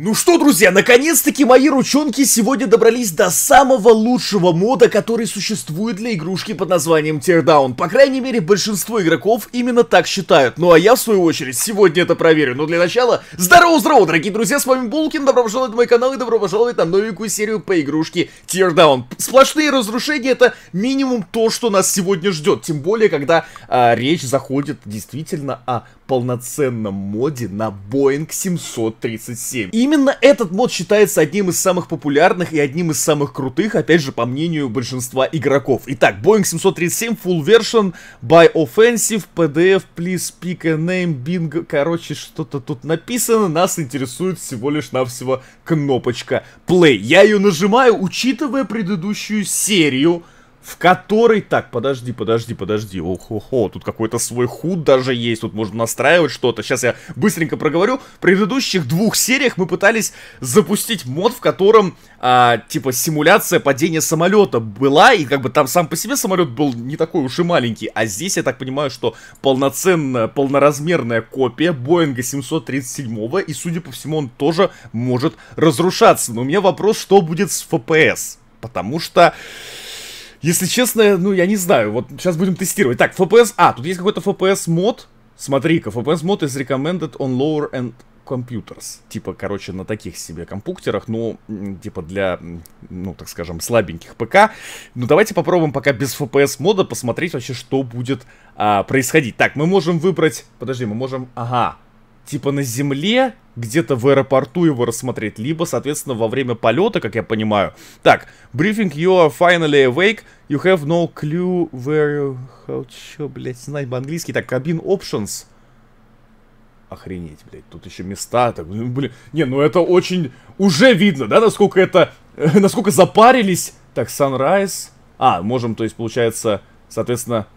Ну что, друзья, наконец-таки мои ручонки сегодня добрались до самого лучшего мода, который существует для игрушки под названием Teardown. По крайней мере, большинство игроков именно так считают. Ну а я, в свою очередь, сегодня это проверю. Но для начала, здорово, дорогие друзья, с вами Булкин, добро пожаловать на мой канал и добро пожаловать на новенькую серию по игрушке Teardown. Сплошные разрушения — это минимум то, что нас сегодня ждет. Тем более, когда речь заходит действительно о полноценном моде на Boeing 737. Именно этот мод считается одним из самых популярных и одним из самых крутых, опять же, по мнению большинства игроков. Итак, Boeing 737 Full Version by Offensive PDF Please Pick a Name Bingo. Короче, что-то тут написано. Нас интересует всего лишь навсего кнопочка Play. Я ее нажимаю, учитывая предыдущую серию, в которой... Так, подожди. Охо-хо, тут какой-то свой худ даже есть. Тут можно настраивать что-то. Сейчас я быстренько проговорю. В предыдущих двух сериях мы пытались запустить мод, в котором, типа, симуляция падения самолета была. И как бы там сам по себе самолет был не такой уж и маленький. А здесь, я так понимаю, что полноценная, полноразмерная копия Боинга 737-го. И, судя по всему, он тоже может разрушаться. Но у меня вопрос, что будет с FPS? Потому что... Если честно, ну я не знаю, вот сейчас будем тестировать. Так, FPS, тут есть какой-то FPS мод. Смотри-ка, FPS мод is recommended on lower end computers. Типа, короче, на таких себе компьютерах, ну, типа для, ну, так скажем, слабеньких ПК. Ну, давайте попробуем пока без FPS мода посмотреть вообще, что будет происходить. Так, мы можем выбрать, подожди, мы можем, типа на земле, где-то в аэропорту его рассмотреть, либо, соответственно, во время полета, как я понимаю. Так, брифинг, you are finally awake, you have no clue where you... Чё, блядь, знать по-английски. Так, кабин options. Охренеть, блядь, тут еще места. Так, блин, не, ну это очень... Уже видно, да, насколько это... Насколько запарились. Так, sunrise. Можем, то есть, получается, соответственно...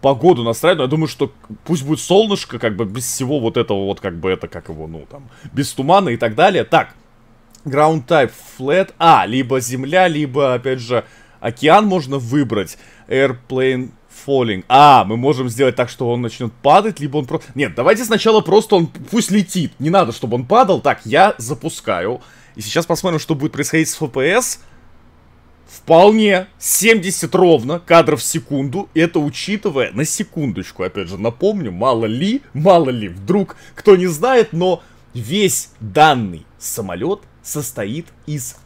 Погоду настраивать, но я думаю, что пусть будет солнышко, как бы без всего вот этого вот, как бы это, как его, ну там, без тумана и так далее. Так, ground type flat, либо земля, либо, опять же, океан можно выбрать, airplane falling. Мы можем сделать так, что он начнет падать, либо он просто... Нет, давайте сначала просто он, пусть летит, не надо, чтобы он падал. Так, я запускаю, и сейчас посмотрим, что будет происходить с FPS. Вполне 70 ровно кадров в секунду, это учитывая, на секундочку, опять же, напомню, мало ли, вдруг кто не знает, но весь данный самолет состоит из...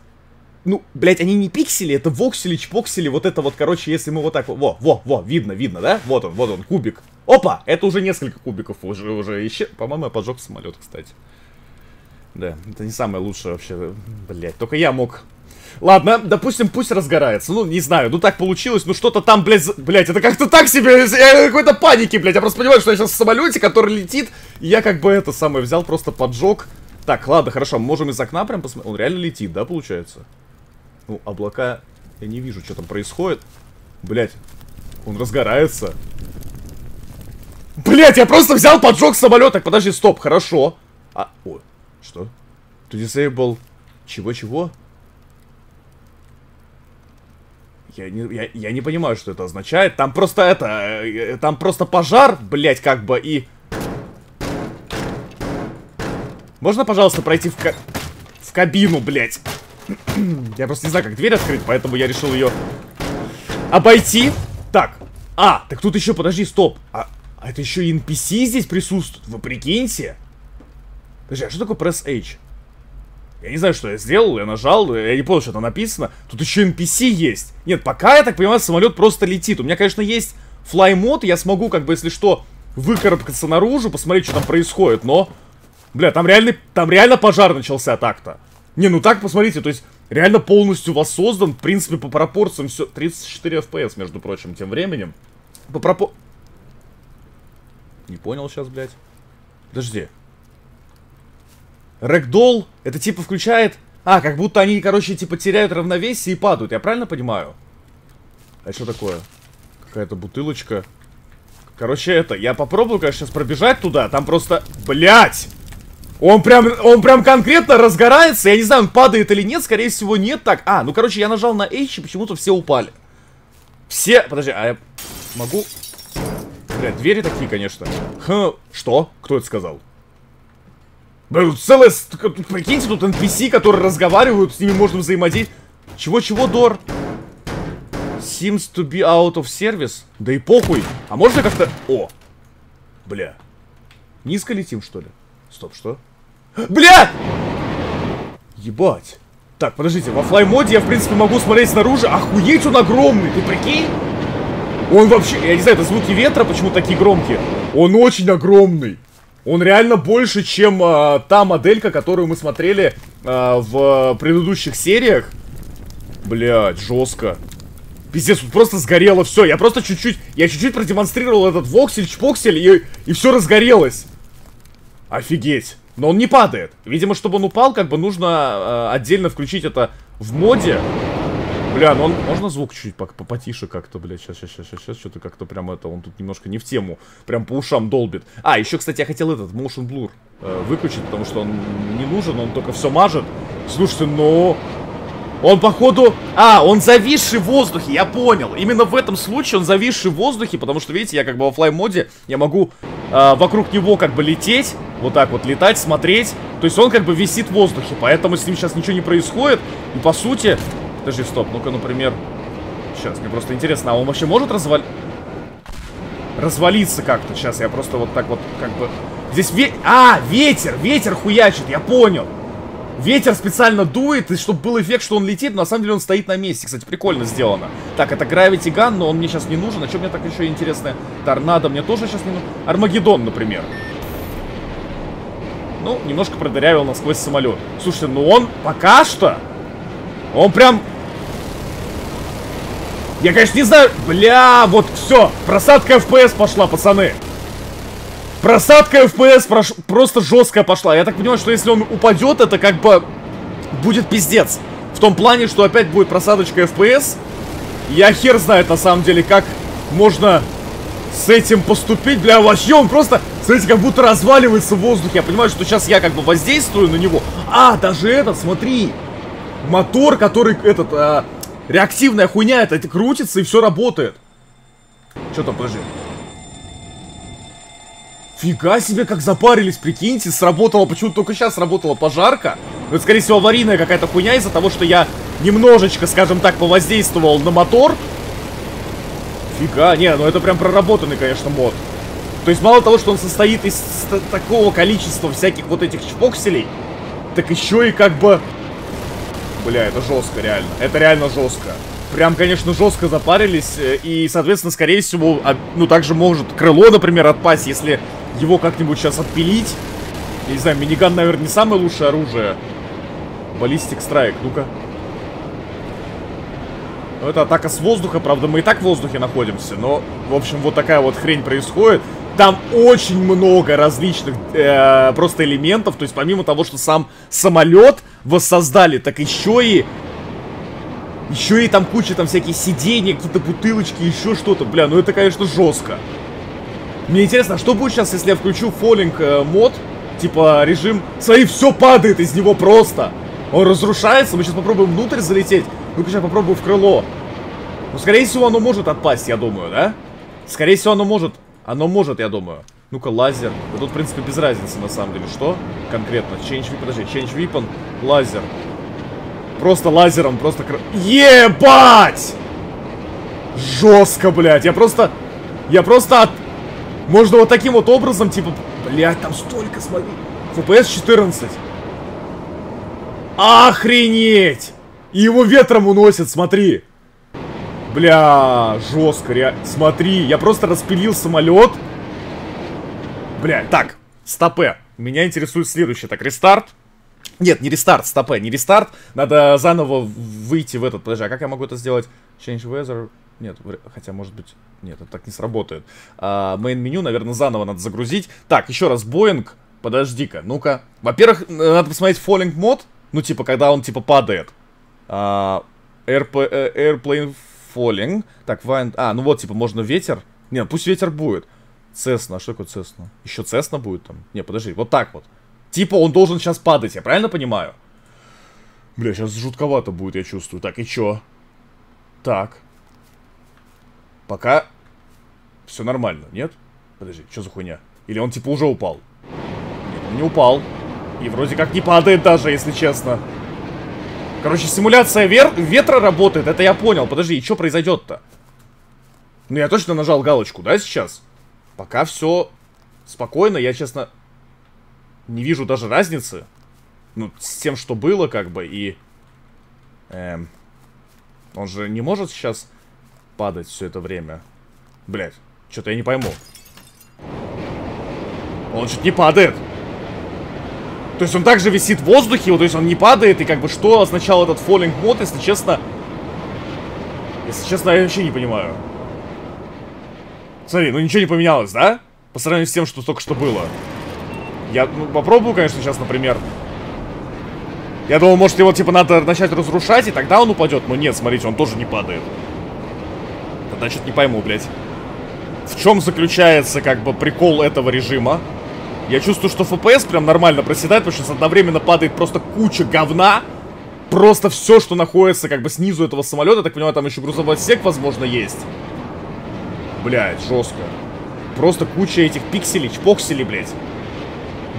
Ну, блять, они не пиксели, это воксели, чпоксели, вот это вот, короче, если мы вот так вот, видно, да? Вот он, кубик. Опа, это уже несколько кубиков, уже еще, по-моему, я поджег самолет, кстати. Да, это не самое лучшее вообще, блять, только я мог... Ладно, допустим, пусть разгорается. Ну, не знаю, ну так получилось, ну что-то там, блядь, это как-то так себе, какой-то паники, блядь. Я просто понимаю, что я сейчас в самолете, который летит, и я как бы это самое взял, просто поджег. Так, ладно, хорошо, мы можем из окна прям посмотреть. Он реально летит, да, получается? Ну, облака, я не вижу, что там происходит. Блядь, он разгорается. Блядь, я просто взял, поджег самолет. Так, подожди, стоп, хорошо. Ой, что? To disable... Чего-чего? Я не понимаю, что это означает. Там просто это... Там просто пожар, блять, как бы, и... Можно, пожалуйста, пройти в кабину, блять? Я просто не знаю, как дверь открыть, поэтому я решил ее обойти. Так. Так тут еще, подожди, стоп. А это еще и NPC здесь присутствует, вы прикиньте. Подожди, а что такое Press H? Я не знаю, что я сделал, я нажал, я не понял, что там написано. Тут еще NPC есть. Нет, пока, я так понимаю, самолет просто летит. У меня, конечно, есть флай-мод, я смогу, как бы, если что, выкарабкаться наружу, посмотреть, что там происходит, но... Бля, там реально пожар начался так-то. Не, ну так, посмотрите, то есть, реально полностью воссоздан, в принципе, по пропорциям все... 34 FPS, между прочим, тем временем. Не понял сейчас, блядь. Подожди. Рэгдолл, это типа включает... как будто они, короче, типа теряют равновесие и падают, я правильно понимаю? А что такое? Какая-то бутылочка. Короче, это, я попробую, конечно, сейчас пробежать туда, там просто... Блять! Он прям конкретно разгорается, я не знаю, он падает или нет, скорее всего нет, так... ну, короче, я нажал на H, и почему-то все упали. Все... Подожди, я могу... Блядь, двери такие, конечно. Что? Кто это сказал? Целое... Прикиньте, тут NPC, которые разговаривают, с ними можно взаимодействовать. Чего-чего, Дор? Seems to be out of service. Да и похуй. А можно как-то... О! Бля. Низко летим, что ли? Стоп, что? Бля! Ебать. Так, подождите. Во флай-моде я, в принципе, могу смотреть снаружи. Охуеть, он огромный. Ты прикинь? Он вообще... Я не знаю, это звуки ветра почему такие громкие. Он очень огромный. Он реально больше, чем та моделька, которую мы смотрели в предыдущих сериях. Блядь, жестко. Пиздец, тут просто сгорело все. Я просто чуть-чуть... Я чуть-чуть продемонстрировал этот воксель, чпоксель, и все разгорелось. Офигеть. Но он не падает. Видимо, чтобы он упал, как бы нужно отдельно включить это в моде. Бля, ну он... Можно звук чуть-чуть потише как-то, бля? Сейчас, что-то как-то прям это... Он тут немножко не в тему. Прям по ушам долбит. А, еще, кстати, я хотел этот motion blur выключить, потому что он не нужен, он только все мажет. Слушайте, ну... Он, походу... А, он зависший в воздухе, я понял. Именно в этом случае он зависший в воздухе, потому что, видите, я как бы во флай-моде, я могу вокруг него как бы лететь, вот так вот летать, смотреть. То есть он как бы висит в воздухе, поэтому с ним сейчас ничего не происходит. И, по сути... Подожди, стоп, ну-ка, например... Сейчас, мне просто интересно, а он вообще может развалиться как-то? Сейчас я просто вот так вот как бы... Здесь ветер хуячит, я понял. Ветер специально дует, и чтобы был эффект, что он летит, но на самом деле он стоит на месте. Кстати, прикольно сделано. Так, это Gravity Gun, но он мне сейчас не нужен. А что мне так еще интересное? Торнадо мне тоже сейчас не нужен. Армагеддон, например. Ну, немножко продырявил насквозь самолет. Слушайте, ну он пока что... Он прям... Я, конечно, не знаю... Бля, вот все. Просадка FPS пошла, пацаны. Просадка FPS просто жесткая пошла. Я так понимаю, что если он упадет, это как бы будет пиздец. В том плане, что опять будет просадочка FPS. Я хер знает, на самом деле, как можно с этим поступить. Бля, вообще он просто, смотрите, как будто разваливается в воздухе. Я понимаю, что сейчас я как бы воздействую на него. А, даже этот, смотри. Мотор, который, этот, реактивная хуйня, это крутится и все работает. Что там, подожди. Фига себе, как запарились, прикиньте, сработала, почему-то только сейчас сработала пожарка. Это, скорее всего, аварийная какая-то хуйня из-за того, что я немножечко, скажем так, повоздействовал на мотор. Фига, не, ну это прям проработанный, конечно, мод. То есть мало того, что он состоит из такого количества всяких вот этих чпокселей, так еще и как бы... Бля, это жестко, реально. Это реально жестко. Прям, конечно, жестко запарились. И, соответственно, скорее всего, ну, также может крыло, например, отпасть, если его как-нибудь сейчас отпилить. Я не знаю, миниган, наверное, не самое лучшее оружие. Баллистик страйк, ну-ка. Ну, это атака с воздуха, правда, мы и так в воздухе находимся. Но, в общем, вот такая вот хрень происходит. Там очень много различных просто элементов. То есть, помимо того, что сам самолет воссоздали, так еще и там куча там всякие сиденья, какие-то бутылочки, еще что-то. Бля, ну это, конечно, жестко. Мне интересно, а что будет сейчас, если я включу Falling мод? Типа режим... Смотри, все падает из него просто. Он разрушается. Мы сейчас попробуем внутрь залететь. Ну-ка, сейчас попробую в крыло. Ну, скорее всего, оно может отпасть, я думаю, да? Скорее всего, оно может... Оно может, я думаю. Ну-ка, лазер. Да тут, в принципе, без разницы, на самом деле. Что конкретно? Change weapon. Подожди, change weapon. Лазер. Просто лазером, просто... Ебать! Жестко, блядь. Я просто... Можно вот таким вот образом, типа... Блядь, там столько, смотри. ФПС 14. Охренеть! И его ветром уносит, смотри. Бля, жестко, реально. Смотри, я просто распилил самолет. Бля, так, стопэ. Меня интересует следующее. Так, рестарт. Нет, не рестарт, стопэ, не рестарт. Надо заново выйти в этот... Подожди, а как я могу это сделать? Change weather. Нет, хотя, может быть... Нет, это так не сработает. Мейн-меню, наверное, заново надо загрузить. Так, еще раз, Boeing. Подожди-ка, ну-ка. Во-первых, надо посмотреть Falling мод. Ну, типа, когда он, типа, падает. Airplane... Falling. Так, wind. А, ну вот, типа, можно ветер. Не, пусть ветер будет. Cessna, что такое Cessna? Еще Cessna будет там? Не, подожди, вот так вот. Типа он должен сейчас падать, я правильно понимаю? Бля, сейчас жутковато будет, я чувствую. Так, и чё? Так. Пока все нормально, нет? Подожди, что за хуйня? Или он типа уже упал? Нет, он не упал. И вроде как не падает даже, если честно. Короче, симуляция ветра работает, это я понял. Подожди, и что произойдет-то? Ну, я точно нажал галочку, да, сейчас? Пока все спокойно, я, честно, не вижу даже разницы. Ну, с тем, что было, как бы, и... Он же не может сейчас падать все это время. Блять, что-то я не пойму. Он чуть не падает. То есть он также висит в воздухе, вот, то есть он не падает, и как бы что означал этот falling мод, если честно... Если честно, я вообще не понимаю. Смотри, ну ничего не поменялось, да? По сравнению с тем, что только что было. Я попробую, конечно, сейчас, например. Я думал, может, его, типа, надо начать разрушать, и тогда он упадет. Но нет, смотрите, он тоже не падает. Тогда что-то не пойму, блядь. В чем заключается, как бы, прикол этого режима? Я чувствую, что FPS прям нормально проседает, потому что сейчас одновременно падает просто куча говна. Просто все, что находится, как бы, снизу этого самолета. Я так понимаю, там еще грузовой отсек, возможно, есть. Блядь, жестко. Просто куча этих пикселей, чпокселей, блядь.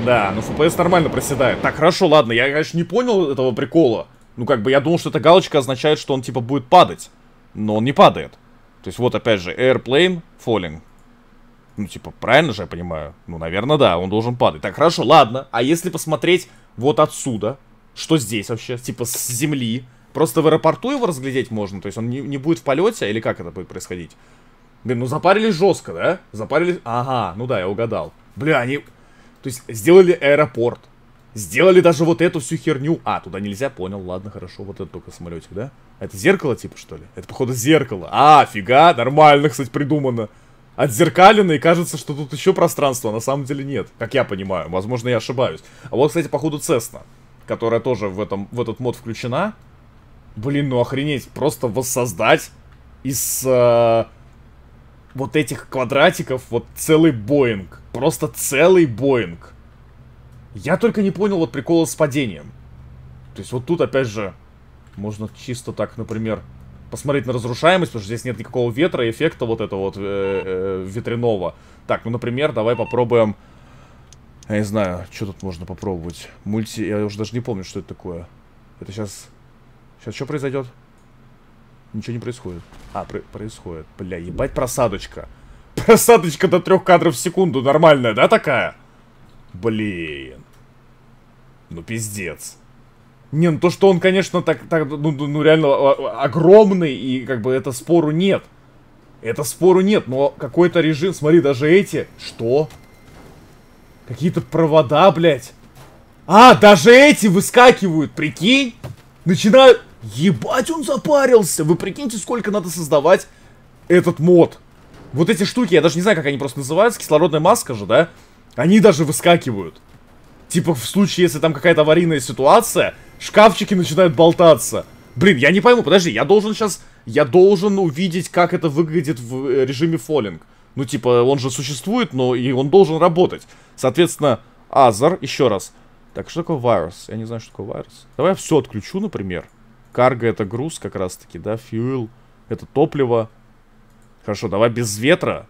Да, ну FPS нормально проседает. Так, хорошо, ладно, я, конечно, не понял этого прикола. Ну, как бы, я думал, что эта галочка означает, что он, типа, будет падать. Но он не падает. То есть, вот, опять же, airplane falling. Ну, типа, правильно же я понимаю? Ну, наверное, да, он должен падать. Так, хорошо, ладно. А если посмотреть вот отсюда? Что здесь вообще? Типа, с земли? Просто в аэропорту его разглядеть можно? То есть, он не будет в полете? Или как это будет происходить? Блин, ну запарились жестко, да? Запарились... Ага, ну да, я угадал. Бля, они... То есть, сделали аэропорт. Сделали даже вот эту всю херню. А, туда нельзя, понял, ладно, хорошо. Вот это только самолетик, да? Это зеркало типа, что ли? Это, походу, зеркало. А, фига, нормально, кстати, придумано. Отзеркалено, и кажется, что тут еще пространство, а на самом деле нет. Как я понимаю, возможно, я ошибаюсь. А вот, кстати, походу, Cessna, которая тоже в этот мод включена. Блин, ну охренеть, просто воссоздать из... вот этих квадратиков, вот целый Боинг. Просто целый Боинг. Я только не понял вот прикола с падением. То есть вот тут, опять же, можно чисто так, например, посмотреть на разрушаемость, потому что здесь нет никакого ветра, эффекта вот этого вот ветряного. Так, ну, например, давай попробуем... Я не знаю, что тут можно попробовать. Я уже даже не помню, что это такое. Это сейчас... Сейчас что произойдет? Ничего не происходит. А, происходит. Бля, ебать просадочка. Просадочка до 3 кадров в секунду. Нормальная, да, такая? Блин. Ну, пиздец. Не, ну то, что он, конечно, так ну, реально огромный, и как бы это спору нет. Это спору нет, но какой-то режим... Смотри, даже эти... Что? Какие-то провода, блядь. А, даже эти выскакивают, прикинь? Начинают... Ебать, он запарился! Вы прикиньте, сколько надо создавать этот мод. Вот эти штуки, я даже не знаю, как они просто называются, кислородная маска же, да? Они даже выскакивают. Типа в случае, если там какая-то аварийная ситуация, шкафчики начинают болтаться. Блин, я не пойму, подожди, я должен увидеть, как это выглядит в режиме Falling. Ну, типа, он же существует, но и он должен работать. Соответственно, Other, еще раз. Так, что такое Virus? Я не знаю, что такое Virus. Давай я все отключу, например. Карго — это груз как раз-таки, да? Fuel — это топливо. Хорошо, давай без ветра.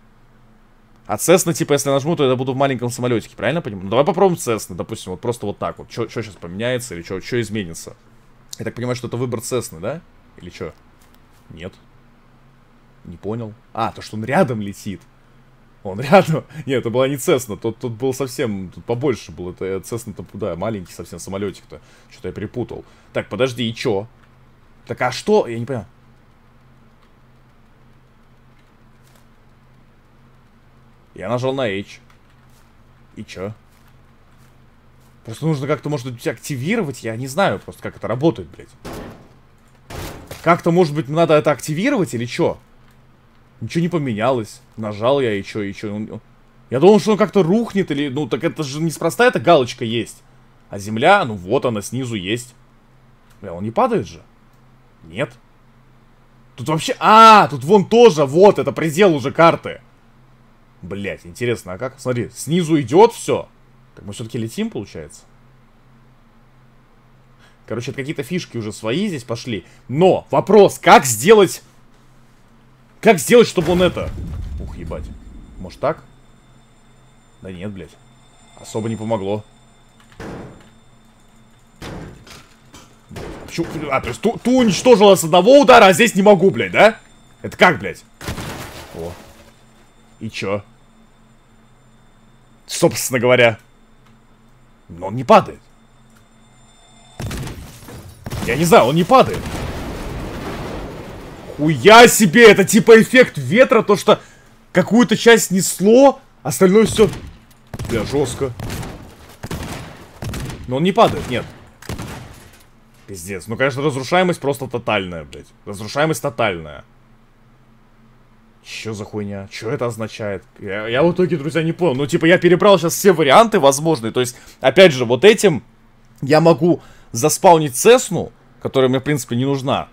А Cessna, типа, если я нажму, то я буду в маленьком самолетике, правильно понимаю? Ну, давай попробуем Cessna, допустим, вот просто вот так вот. Что сейчас поменяется или что изменится? Я так понимаю, что это выбор Cessna, да? Или что? Нет. Не понял. А, то, что он рядом летит. Он рядом. Нет, это была не Cessna. Тут был совсем... Тут побольше был. Это Cessna-то, да, маленький совсем самолетик-то. Что-то я перепутал. Так, подожди, и чё? Так, а что? Я не понимаю. Я нажал на H. И чё? Просто нужно как-то, может быть, активировать. Я не знаю просто, как это работает, блядь. Как-то, может быть, надо это активировать или чё? Ничего не поменялось. Нажал я, и чё, и чё. Я думал, что он как-то рухнет или... Ну, так это же неспроста эта галочка есть. А земля, ну вот она снизу есть. Бля, он не падает же. Нет. Тут вообще... А, тут вон тоже, вот, это предел уже карты. Блять, интересно, а как? Смотри, снизу идет все. Так мы все-таки летим, получается. Короче, это какие-то фишки уже свои здесь пошли. Но вопрос, как сделать... Как сделать, чтобы он это... Ух, ебать. Может так? Да нет, блять. Особо не помогло. Почему? А, то есть ту уничтожила с одного удара, а здесь не могу, блядь, да? Это как, блядь? О. И чё? Собственно говоря. Но он не падает. Я не знаю, он не падает. Хуя себе, это типа эффект ветра, то что какую-то часть несло, остальное все. Бля, жестко. Но он не падает, нет. Пиздец, ну конечно разрушаемость просто тотальная, блядь. Разрушаемость тотальная. Чё за хуйня? Чё это означает? Я в итоге, друзья, не понял. Ну типа я перебрал сейчас все варианты возможные. То есть, опять же, вот этим я могу заспаунить Cessna, которая мне, в принципе, не нужна.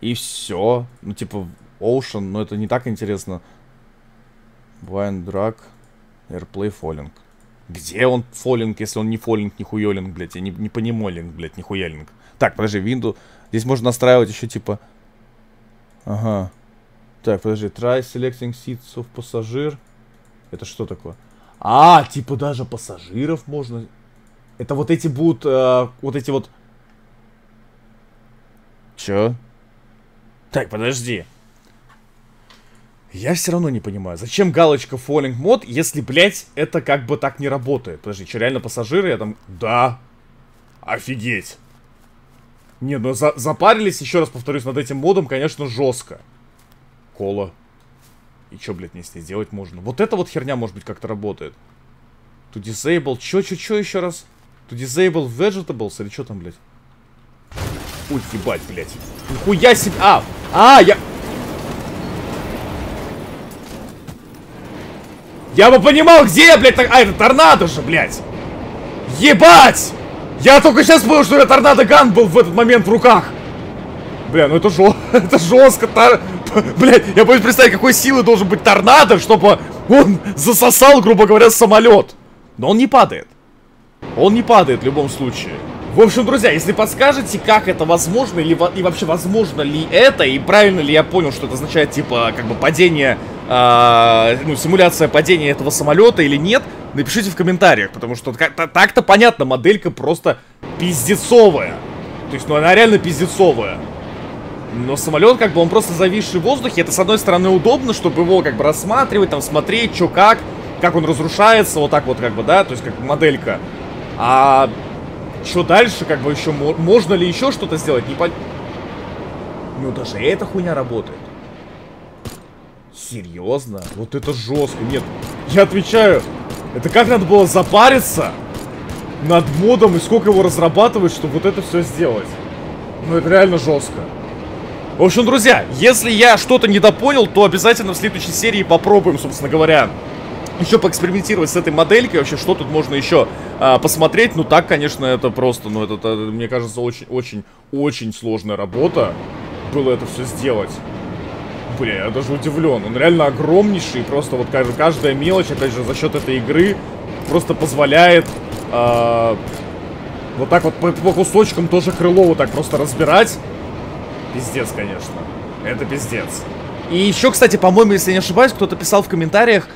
И все. Ну типа Ocean, но это не так интересно. Blind Drag, Airplay, Falling. Где он фоллинг, если он не фоллинг, не хуёлинг, блядь? Я не понимолинг, блядь, не хуялинг. Так, подожди, Windows. Здесь можно настраивать еще типа... Ага. Так, подожди. Try selecting seats of пассажир. Это что такое? А, типа даже пассажиров можно... Это вот эти будут... вот эти вот... Чё? Так, подожди. Я все равно не понимаю, зачем галочка Falling Mode, если, блядь, это как бы так не работает. Подожди, что, реально пассажиры? Я там... Да. Офигеть. Нет, ну запарились, еще раз повторюсь, над этим модом, конечно, жестко. Кола. И что, блядь, мне с ней сделать можно? Вот эта вот херня, может быть, как-то работает. To disable... Чё еще раз? To disable vegetables или что там, блядь? Ой, ебать, блядь. Нихуя себе... А, я... Я бы понимал, где я, блядь, так... А, это торнадо же, блядь! Ебать! Я только сейчас понял, что у меня торнадо-ган был в этот момент в руках! Бля, ну это жестко, это жестко, блядь, я боюсь представить, какой силы должен быть торнадо, чтобы он засосал, грубо говоря, самолет. Но он не падает. Он не падает в любом случае. В общем, друзья, если подскажете, как это возможно, или и вообще возможно ли это, и правильно ли я понял, что это означает, типа, как бы падение, ну, симуляция падения этого самолета или нет, напишите в комментариях, потому что так-то понятно, моделька просто пиздецовая. То есть, ну, она реально пиздецовая. Но самолет, как бы, он просто зависший в воздухе, это, с одной стороны, удобно, чтобы его, как бы, рассматривать, там, смотреть, что как он разрушается, вот так вот, как бы, да, то есть, как моделька. А... Что дальше, как бы еще можно ли еще что-то сделать? Не понятно. Ну даже эта хуйня работает. Серьезно? Вот это жестко. Нет, я отвечаю. Это как надо было запариться над модом и сколько его разрабатывать, чтобы вот это все сделать? Ну это реально жестко. В общем, друзья, если я что-то недопонял, то обязательно в следующей серии попробуем, собственно говоря, еще поэкспериментировать с этой моделькой, вообще, что тут можно еще посмотреть. Ну, так, конечно, это просто, ну, это, мне кажется, очень-очень-очень сложная работа было это все сделать. Бля, я даже удивлен. Он реально огромнейший, просто вот каждая мелочь, опять же, за счет этой игры просто позволяет вот так вот по кусочкам тоже крыло вот так просто разбирать. Пиздец, конечно. Это пиздец. И еще, кстати, по-моему, если я не ошибаюсь, кто-то писал в комментариях,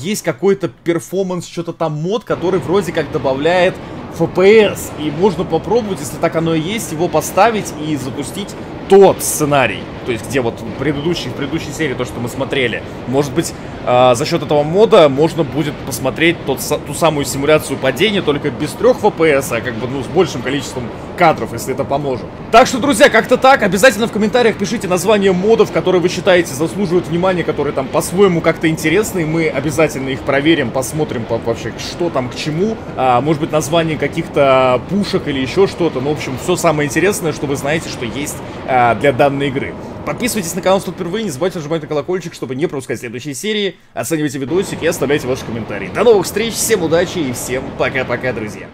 есть какой-то перформанс, что-то там мод, который вроде как добавляет FPS. И можно попробовать, если так оно и есть, его поставить и запустить тот сценарий. То есть, где вот в предыдущей серии, то, что мы смотрели. Может быть, за счет этого мода можно будет посмотреть ту самую симуляцию падения, только без 3 FPS, а как бы, ну, с большим количеством кадров, если это поможет. Так что, друзья, как-то так. Обязательно в комментариях пишите название модов, которые вы считаете заслуживают внимания, которые там по-своему как-то интересные. Мы обязательно их проверим, посмотрим вообще, что там к чему. Может быть, название каких-то пушек или еще что-то. Ну, в общем, все самое интересное, что вы знаете, что есть для данной игры. Подписывайтесь на канал, если впервые, не забывайте нажимать на колокольчик, чтобы не пропускать следующие серии. Оценивайте видосик и оставляйте ваши комментарии. До новых встреч, всем удачи и всем пока-пока, друзья.